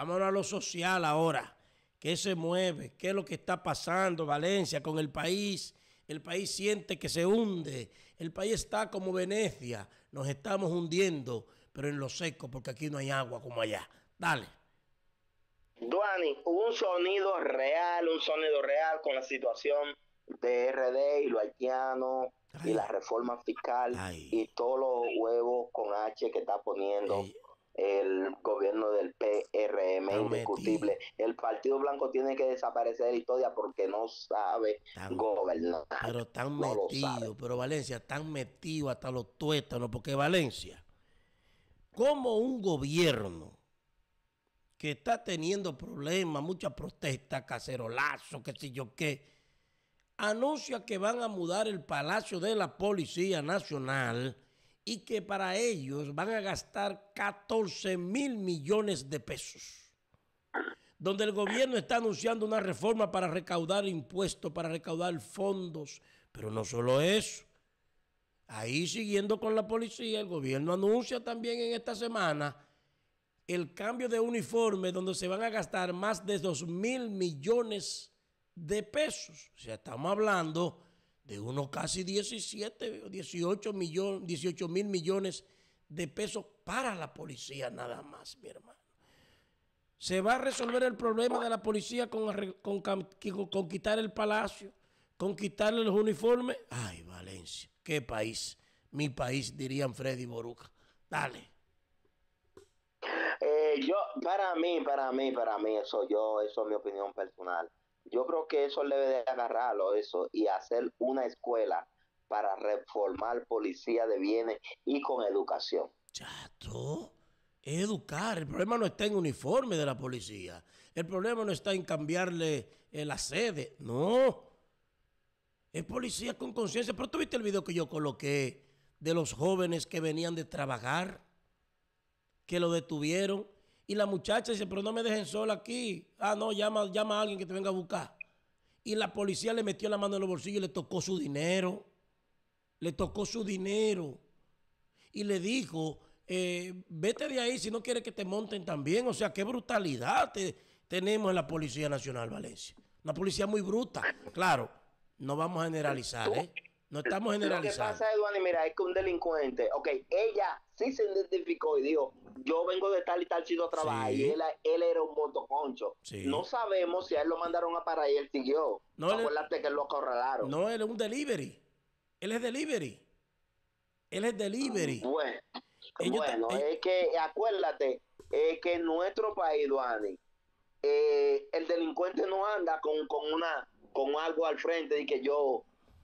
Vámonos a lo social ahora. ¿Qué se mueve? ¿Qué es lo que está pasando, Valencia, con el país? El país siente que se hunde. El país está como Venecia. Nos estamos hundiendo, pero en lo seco, porque aquí no hay agua como allá. Dale. Duany, hubo un sonido real con la situación de RD y los haitianos. Ay. Y la reforma fiscal. Ay. Y todos los huevos con H que está poniendo. Ay. El gobierno del PRM, no, indiscutible. El Partido Blanco tiene que desaparecer de la historia porque no sabe gobernar. Pero están metidos, pero Valencia, están metidos hasta los tuétanos, porque Valencia, como un gobierno que está teniendo problemas, muchas protestas, cacerolazos, qué sé yo qué, anuncia que van a mudar el Palacio de la Policía Nacional y que para ellos van a gastar 14.000 millones de pesos. Donde el gobierno está anunciando una reforma para recaudar impuestos, para recaudar fondos. Pero no solo eso. Ahí, siguiendo con la policía, el gobierno anuncia también en esta semana el cambio de uniforme, donde se van a gastar más de 2.000 millones de pesos. O sea, estamos hablando de unos casi 17 o 18 mil millones de pesos para la policía nada más, mi hermano. Se va a resolver el problema de la policía con quitar el palacio, con quitarle los uniformes. Ay, Valencia, qué país, mi país, dirían Freddy Boruca. Dale. Para mí, eso es mi opinión personal. Yo creo que eso debe de agarrarlo, eso, y hacer una escuela para reformar policía de bienes y con educación. Chato, es educar. El problema no está en uniforme de la policía. El problema no está en cambiarle la sede. No. Es policía con conciencia. Pero tú viste el video que yo coloqué de los jóvenes que venían de trabajar, que lo detuvieron. Y la muchacha dice, pero no me dejen sola aquí. Ah, no, llama a alguien que te venga a buscar. Y la policía le metió la mano en los bolsillos y le tocó su dinero. Le tocó su dinero. Y le dijo, vete de ahí si no quieres que te monten también. O sea, qué brutalidad tenemos en la Policía Nacional, Valencia. Una policía muy bruta. Claro, no vamos a generalizar, ¿eh? No estamos generalizando. Lo que pasa, Duany, mira, es que un delincuente, ok, ella sí se identificó y dijo, yo vengo de tal y tal sitio a trabajar, sí. Y él era un motoconcho. Sí. No sabemos si a él lo mandaron a parar y él siguió. No, acuérdate que lo acorralaron. No, él es un delivery. Él es delivery. Bueno, es que acuérdate, es que en nuestro país, Duany, el delincuente no anda con algo al frente y que yo...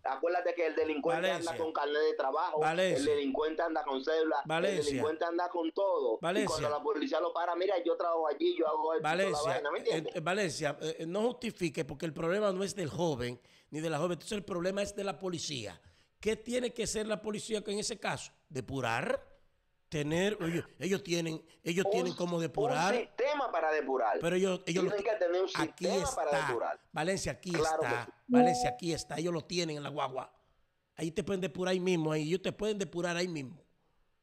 Acuérdate que el delincuente, Valencia, anda con carnet de trabajo, Valencia, el delincuente anda con cédula, Valencia, el delincuente anda con todo. Valencia. Y cuando la policía lo para, mira, yo trabajo allí, yo hago esto, Valencia, la vaina, ¿me entiendes? Valencia, no justifique, porque el problema no es del joven ni de la joven, entonces el problema es de la policía. ¿Qué tiene que hacer la policía en ese caso? Depurar, tener, ellos tienen como depurar. Un sistema para depurar. Pero ellos tienen que tener un sistema aquí está, para depurar. Valencia, aquí claro está. Valencia, aquí está. Ellos lo tienen en la guagua. Ahí te pueden depurar ahí mismo. Ellos te pueden depurar ahí mismo.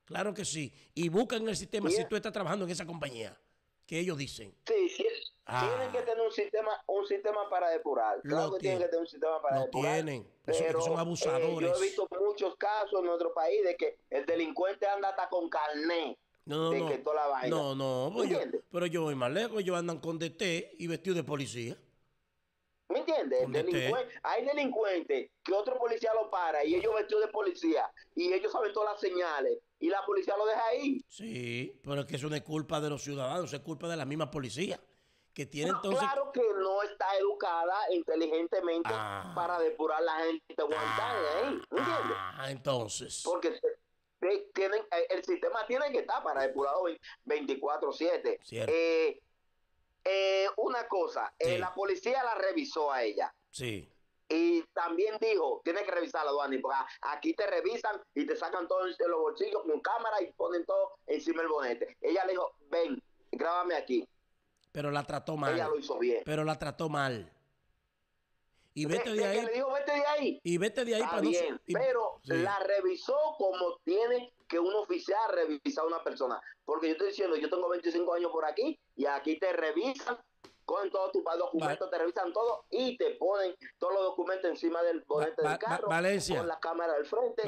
Claro que sí. Y buscan el sistema, yeah, si tú estás trabajando en esa compañía. Que ellos dicen. Sí. Tienen que tener un sistema para depurar. Claro que tienen que tener un sistema para depurar. Lo tienen. Pero son abusadores. Yo he visto muchos casos en nuestro país de que el delincuente anda hasta con carnet. Pero yo voy más lejos. Ellos andan con DT y vestidos de policía. ¿Me entiendes? Hay delincuentes que otro policía lo para y ellos vestidos de policía y ellos saben todas las señales y la policía lo deja ahí. Sí, pero es que eso no es culpa de los ciudadanos, es culpa de la misma policía. Que tiene entonces... Claro que no está educada inteligentemente para depurar la gente guantada, ¿eh? ¿Entiendes? Entonces... Porque el sistema tiene que estar para depurar 24/7. Una cosa, sí, la policía la revisó a ella. Sí. Y también dijo, tienes que revisarla, Duany, porque aquí te revisan y te sacan todo en los bolsillos con cámara y ponen todo encima del bonete. Ella le dijo, ven, grábame aquí. Pero la trató mal. Ella lo hizo bien. Pero la trató mal. Y vete de ahí. Le dijo, vete de ahí. Y vete de ahí. Está bien, pero la revisó como tiene que un oficial revisa a una persona. Porque yo estoy diciendo, yo tengo 25 años por aquí y aquí te revisan, cogen todos tus documentos, te revisan todo y te ponen todos los documentos encima del bonete del carro, con la cámara al frente.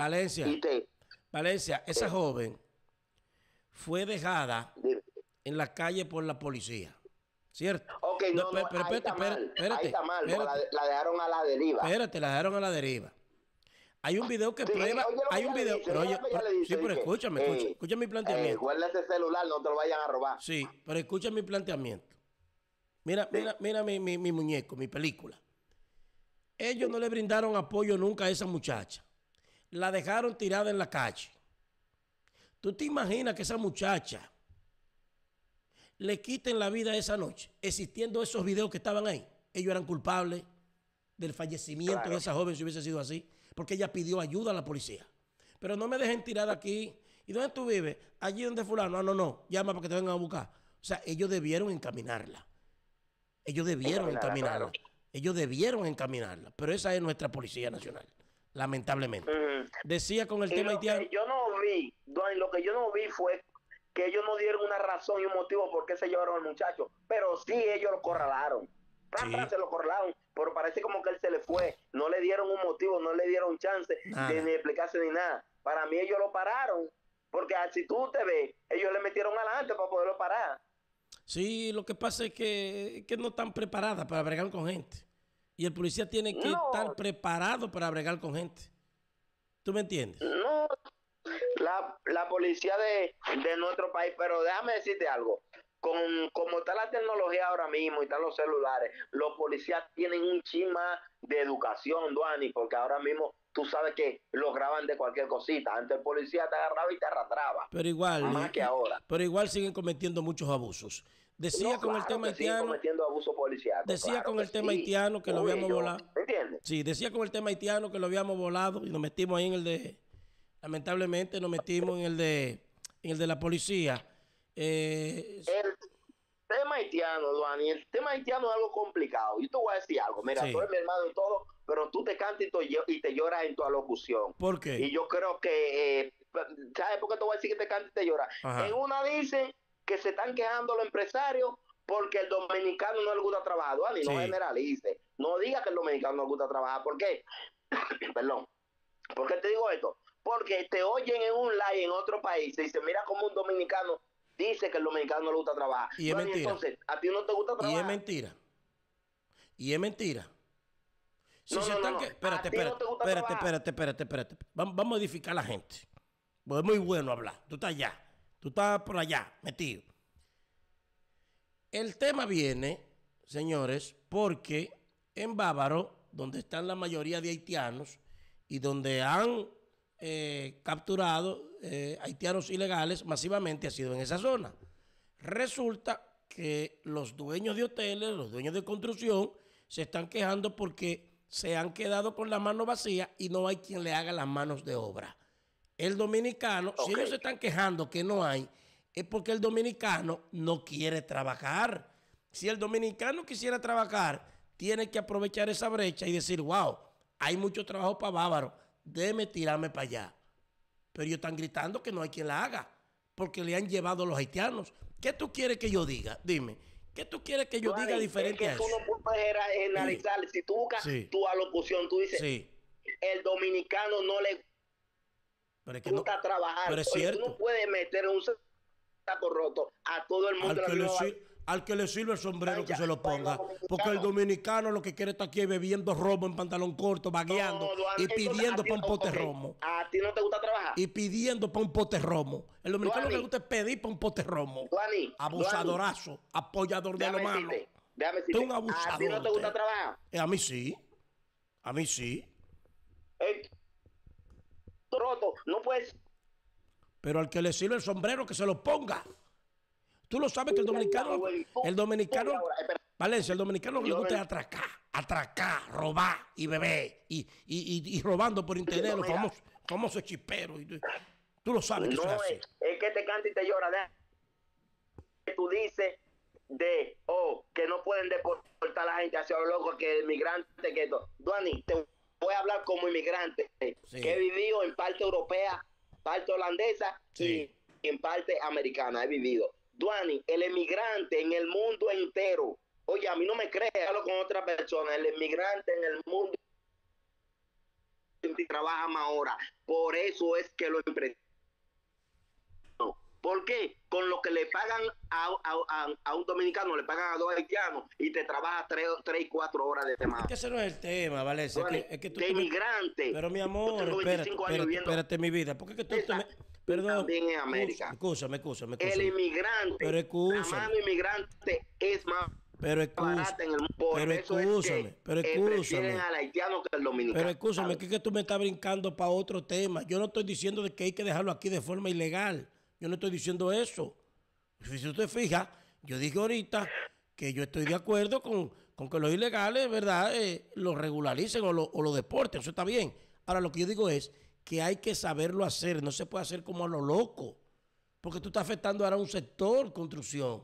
Valencia, esa joven fue dejada en la calle por la policía, ¿cierto? Ok, no, ahí está mal, la dejaron a la deriva. Espérate, la dejaron a la deriva. Hay un video que prueba, hay un video, pero escúchame, escucha mi planteamiento. Guarda ese celular, no te lo vayan a robar. Sí, pero escucha mi planteamiento. Mira mi muñeco, mi película. Ellos no le brindaron apoyo nunca a esa muchacha. La dejaron tirada en la calle. ¿Tú te imaginas que esa muchacha le quiten la vida esa noche? Existiendo esos videos que estaban ahí. Ellos eran culpables del fallecimiento de esa joven si hubiese sido así. Porque ella pidió ayuda a la policía. Pero no me dejen tirada aquí. ¿Y dónde tú vives? Allí donde fulano. No. Llama para que te vengan a buscar. O sea, ellos debieron encaminarla. Ellos debieron encaminarla. Pero esa es nuestra Policía Nacional, lamentablemente. Decía con el tema haitiano. Lo que yo no vi fue que ellos no dieron una razón y un motivo por qué se llevaron al muchacho. Pero sí, ellos lo corralaron. Se lo corralaron, pero parece como que él se le fue. No le dieron un motivo, no le dieron chance de ni explicarse ni nada. Para mí ellos lo pararon, porque si tú te ves, ellos le metieron adelante para poderlo parar. Sí, lo que pasa es que no están preparadas para bregar con gente. Y el policía tiene que estar preparado para bregar con gente. ¿Tú me entiendes? No, la policía de nuestro país, pero déjame decirte algo. Como está la tecnología ahora mismo y están los celulares, los policías tienen un chima de educación, Duany, porque ahora mismo tú sabes que lo graban de cualquier cosita. Antes el policía te agarraba y te arrastraba. Pero igual, más que ahora. Pero igual siguen cometiendo muchos abusos. Decía con el tema haitiano. Siguen cometiendo abusos policiales. Decía con el tema haitiano que lo habíamos volado. ¿Entiendes? Sí, decía con el tema haitiano que lo habíamos volado y nos metimos ahí en el de. Lamentablemente nos metimos en el de la policía. El tema haitiano, Duany, el tema haitiano es algo complicado. Yo te voy a decir algo. Mira, tú eres mi hermano en todo, pero tú te cantas y te lloras en tu alocución. ¿Por qué? Y yo creo que, ¿sabes por qué te voy a decir que te cantas y te lloras? En una dicen que se están quejando los empresarios porque el dominicano no le gusta trabajar. Duany, no generalice. No diga que el dominicano no le gusta trabajar. ¿Por qué? Perdón. ¿Por qué te digo esto? Porque te oyen en un live en otro país y dicen, mira como un dominicano dice que el dominicano no le gusta trabajar. Y es mentira. Entonces, ¿a ti no te gusta trabajar? Y es mentira. Espérate. Vamos a edificar a la gente. Porque es muy bueno hablar. Tú estás allá. Tú estás por allá, metido. El tema viene, señores, porque en Bávaro, donde están la mayoría de haitianos y donde han capturado haitianos ilegales masivamente ha sido en esa zona. Resulta que los dueños de hoteles, los dueños de construcción se están quejando porque se han quedado con la mano vacía y no hay quien le haga las manos de obra. El dominicano, si ellos se están quejando que no hay, es porque el dominicano no quiere trabajar. Si el dominicano quisiera trabajar, tiene que aprovechar esa brecha y decir, wow, hay mucho trabajo para Bávaro, déme tirarme para allá. Pero ellos están gritando que no hay quien la haga porque le han llevado a los haitianos. ¿Qué tú quieres que yo diga? Dime, ¿qué tú quieres que yo diga diferente a eso? Es que tú no puedes generalizar. Si tú buscas tu alocución, tú dices, el dominicano no le gusta trabajar. Pero es cierto. Tú no puedes meter un saco roto a todo el mundo. Al que le sirve el sombrero que se lo ponga. Porque el dominicano lo que quiere está aquí bebiendo romo en pantalón corto, vagueando y pidiendo para un pote romo. ¿A ti no te gusta trabajar? Y pidiendo para un pote romo. El dominicano lo que le gusta es pedir para un pote romo. Abusadorazo, apoyador de lo malo. Tú un abusador. ¿A ti no te gusta trabajar? A mí sí. A mí sí. Roto, no puedes. Pero al que le sirve el sombrero que se lo ponga. Tú lo sabes que el dominicano le gusta atracar, robar y beber y robando por internet los famosos chiperos. Tú lo sabes que eso es así. Es que te canta y te llora. Tú dices que no pueden deportar a la gente hacia lo loco, que el migrante, que esto. Duany, te voy a hablar como inmigrante que he vivido en parte europea parte holandesa y en parte americana he vivido. Duany, el emigrante en el mundo entero. Oye, a mí no me creas, hablo con otra persona. El emigrante en el mundo trabaja más horas. Por eso es que lo emprendí. ¿Por qué? Con lo que le pagan a un dominicano, le pagan a dos haitianos y te trabaja 3 y 4 horas de tema. Es que ese no es el tema, ¿vale? Es que tú de inmigrante. Pero mi amor, espérate mi vida. Porque es que tú perdón. También en América. Escúchame. El inmigrante, la mano inmigrante es más barata en el mundo. Pero escúchame, prefieren al haitiano que al dominicano. Pero escúchame, que es que tú me estás brincando para otro tema. Yo no estoy diciendo de que hay que dejarlo aquí de forma ilegal. Yo no estoy diciendo eso. Si usted fija, yo dije ahorita que yo estoy de acuerdo con que los ilegales, ¿verdad?, los regularicen o los deporten. Eso está bien. Ahora, lo que yo digo es que hay que saberlo hacer. No se puede hacer como a lo loco. Porque tú estás afectando ahora un sector, construcción.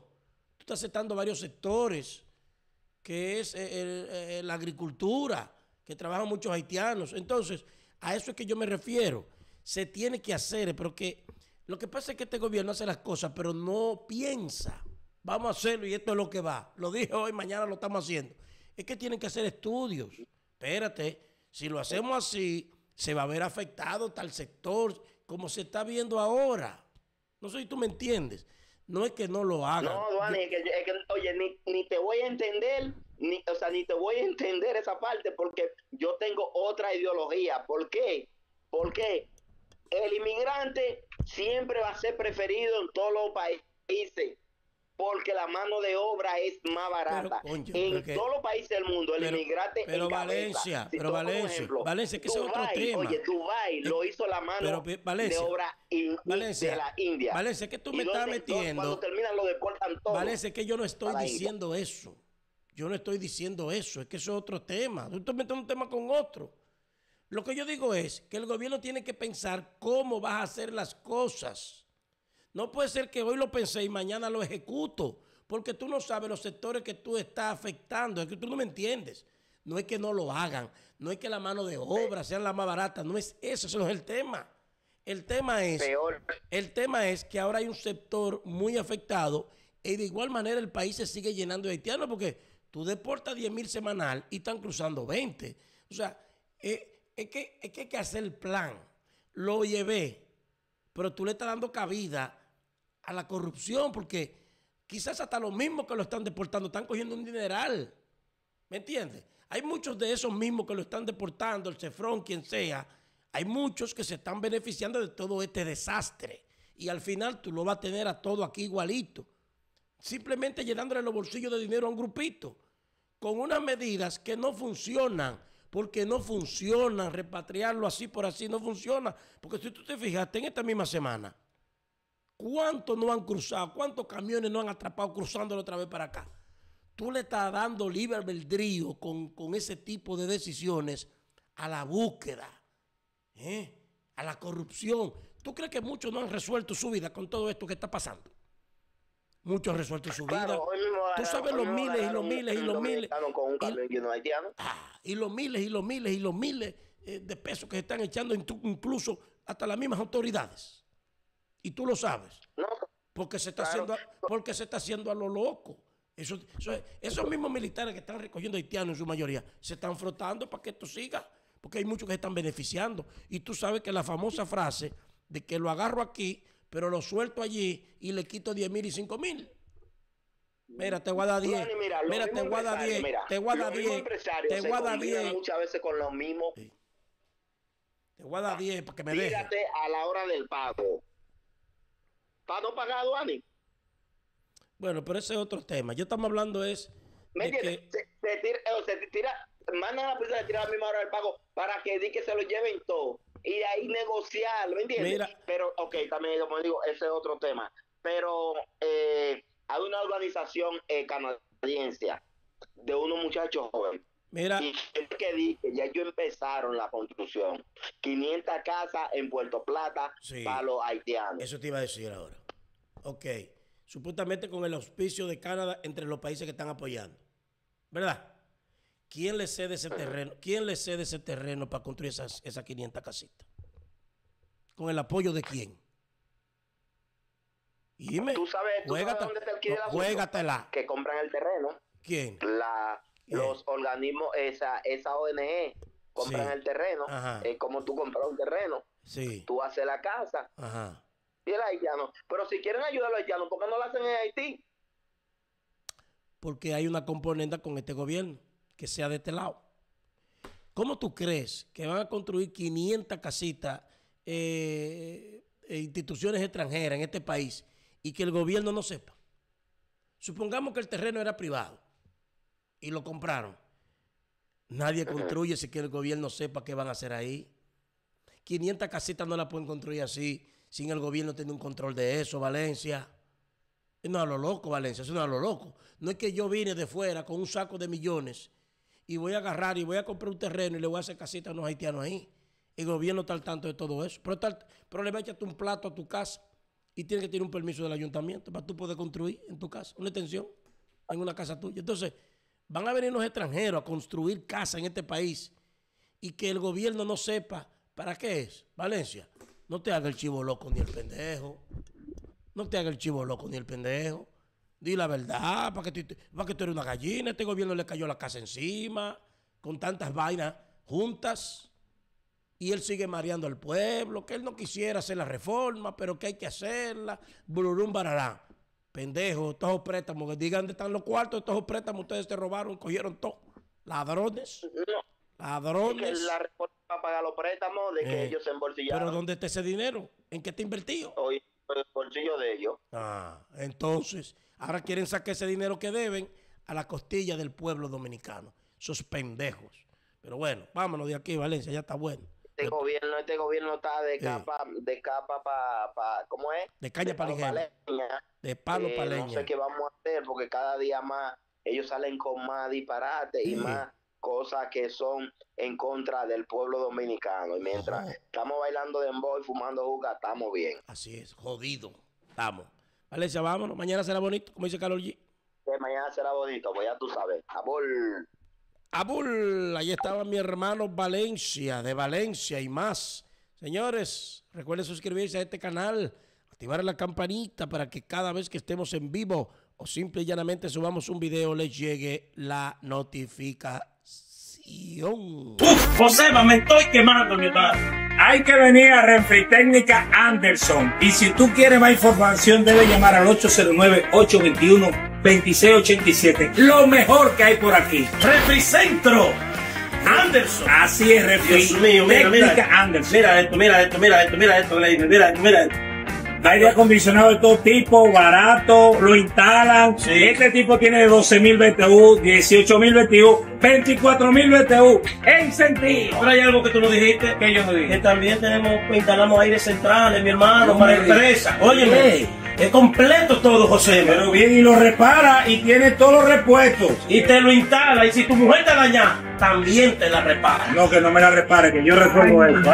Tú estás afectando varios sectores, que es la agricultura, que trabajan muchos haitianos. Entonces, a eso es que yo me refiero. Se tiene que hacer, pero que... Lo que pasa es que este gobierno hace las cosas, pero no piensa. Vamos a hacerlo y esto es lo que va. Lo dije hoy, mañana lo estamos haciendo. Es que tienen que hacer estudios. Espérate, si lo hacemos así, se va a ver afectado tal sector como se está viendo ahora. No sé si tú me entiendes. No es que no lo hagan. No, Duany, es que oye, ni te voy a entender, ni te voy a entender esa parte porque yo tengo otra ideología. ¿Por qué? Porque el inmigrante siempre va a ser preferido en todos los países porque la mano de obra es más barata. Pero, coño, todos los países del mundo, el inmigrante. Pero Valencia, Valencia, que ese es otro tema. Oye, Dubai lo hizo la mano de obra de la India. Valencia, que tú me estás metiendo. Cuando terminan lo deportan todo. Valencia, que yo no estoy diciendo eso. Yo no estoy diciendo eso. Es que eso es otro tema. Tú estás metiendo un tema con otro. Lo que yo digo es que el gobierno tiene que pensar cómo vas a hacer las cosas. No puede ser que hoy lo pensé y mañana lo ejecuto, porque tú no sabes los sectores que tú estás afectando. Es que tú no me entiendes. No es que no lo hagan, no es que la mano de obra sea la más barata, no es eso, ese no es el tema. El tema es peor. El tema es que ahora hay un sector muy afectado y de igual manera el país se sigue llenando de haitianos porque tú deportas 10.000 semanal y están cruzando 20. O sea, es que hay que hacer el plan. Lo llevé, pero tú le estás dando cabida a la corrupción porque quizás hasta los mismos que lo están deportando están cogiendo un dineral. ¿Me entiendes? Hay muchos de esos mismos que lo están deportando, el Cefrón, quien sea. Hay muchos que se están beneficiando de todo este desastre y al final tú lo vas a tener a todo aquí igualito, simplemente llenándole los bolsillos de dinero a un grupito con unas medidas que no funcionan. Porque no funciona repatriarlo así por así, no funciona. Porque si tú te fijaste en esta misma semana, ¿cuántos no han cruzado? ¿Cuántos camiones no han atrapado cruzándolo otra vez para acá? Tú le estás dando libre albedrío con ese tipo de decisiones a la búsqueda, a la corrupción. ¿Tú crees que muchos no han resuelto su vida con todo esto que está pasando? Muchos han resuelto su vida. Claro, tú sabes los miles y los miles y los miles. Y los miles y los miles y los miles de pesos que se están echando incluso hasta las mismas autoridades. Y tú lo sabes. No, porque se está haciendo a lo loco. Esos mismos militares que están recogiendo haitianos en su mayoría se están frotando para que esto siga. Porque hay muchos que se están beneficiando. Y tú sabes que la famosa frase de que lo agarro aquí, pero lo suelto allí y le quito 10.000 y 5.000. Mira, te voy a dar 10. Mira, te voy a dar 10. Te voy a dar 10. Te voy a dar 10. Muchas veces con los mismos. Sí. Te voy a dar 10 para que me dejes. Fíjate a la hora del pago. ¿Para no pagar, Duany? Bueno, pero ese es otro tema. Yo estamos hablando es... ¿Me entiendes? Se tira... Mandan a la prisa de tirar a la misma hora del pago para que di que se lo lleven todo. Y de ahí negociar, ¿me entiendes? Mira, pero, ok, también, como digo, ese es otro tema. Pero hay una organización canadiense de unos muchachos jóvenes. Mira. Y el que dice, ya ellos empezaron la construcción. 500 casas en Puerto Plata para los haitianos. Eso te iba a decir ahora. Ok. Supuestamente con el auspicio de Canadá entre los países que están apoyando. ¿Verdad? ¿Quién le cede ese terreno? ¿Quién le cede ese terreno para construir esas 500 casitas? ¿Con el apoyo de quién? Dime. Tú sabes, dónde te alquila la juégatela. Que compran el terreno. ¿Quién? Los organismos, esa ONG, compran el terreno. Es como tú compras un terreno. Sí. Tú haces la casa. Ajá. Y el haitiano. Pero si quieren ayudar a los haitianos, ¿por qué no lo hacen en Haití? Porque hay una componente con este gobierno que sea de este lado. ¿Cómo tú crees que van a construir 500 casitas instituciones extranjeras en este país y que el gobierno no sepa? Supongamos que el terreno era privado y lo compraron. Nadie construye si que el gobierno sepa qué van a hacer ahí. 500 casitas no las pueden construir así sin el gobierno tener un control de eso, Valencia. No a lo loco, Valencia, eso no a lo loco. No es que yo vine de fuera con un saco de millones y voy a agarrar y voy a comprar un terreno y le voy a hacer casitas a unos haitianos ahí. El gobierno está al tanto de todo eso. Pero le va a echarte un plato a tu casa y tienes que tener un permiso del ayuntamiento para tú poder construir en tu casa una extensión en una casa tuya. Entonces, van a venir los extranjeros a construir casas en este país y que el gobierno no sepa para qué es. Valencia, no te haga el chivo loco ni el pendejo. No te haga el chivo loco ni el pendejo. Di la verdad, para que tú eres una gallina. Este gobierno le cayó la casa encima con tantas vainas juntas. Y él sigue mareando al pueblo, que él no quisiera hacer la reforma, pero que hay que hacerla. Bururum barará. Pendejo, estos préstamos, que digan dónde están los cuartos, estos préstamos, ustedes se robaron, cogieron todo. Ladrones. No. Ladrones. Que la reforma va a pagar los préstamos, de que ellos se embolsillaron. Pero ¿dónde está ese dinero? ¿En qué está invertido? Hoy, en el bolsillo de ellos. Ah, entonces, ahora quieren sacar ese dinero que deben a la costilla del pueblo dominicano. Esos pendejos. Pero bueno, vámonos de aquí, Valencia, ya está bueno. Este gobierno está de capa para ¿cómo es? De caña para leña. De palo para leña. No sé qué vamos a hacer porque cada día más ellos salen con más disparates y más cosas que son en contra del pueblo dominicano. Y mientras estamos bailando dembow y fumando juca, estamos bien. Así es, jodido. Estamos. Valencia, vámonos. Mañana será bonito, como dice Carol G. Sí, mañana será bonito, pues ya tú sabes. Amor. Abul, ahí estaba mi hermano Valencia, de Valencia y más. Señores, recuerden suscribirse a este canal, activar la campanita para que cada vez que estemos en vivo o simple y llanamente subamos un video, les llegue la notificación. ¡Uf, Joseba, me estoy quemando, mi padre! Hay que venir a Refri Técnica Anderson. Y si tú quieres más información, debes llamar al 809-821-2687. Lo mejor que hay por aquí. Refricentro Anderson. Así es, Refri Técnica Anderson. Mira esto. Aire acondicionado de todo tipo, barato, lo instalan. Sí. Este tipo tiene 12.000 BTU, 18.000 BTU, 24.000 BTU en sentido. Pero hay algo que tú no dijiste, que yo no dije. Que también instalamos aire centrales, mi hermano, para empresas. Óyeme, es completo todo, José. Pero bien, y lo repara y tiene todos los repuestos. Y te lo instala, y si tu mujer te daña, también te la repara. No, que no me la repare, que yo resuelvo eso.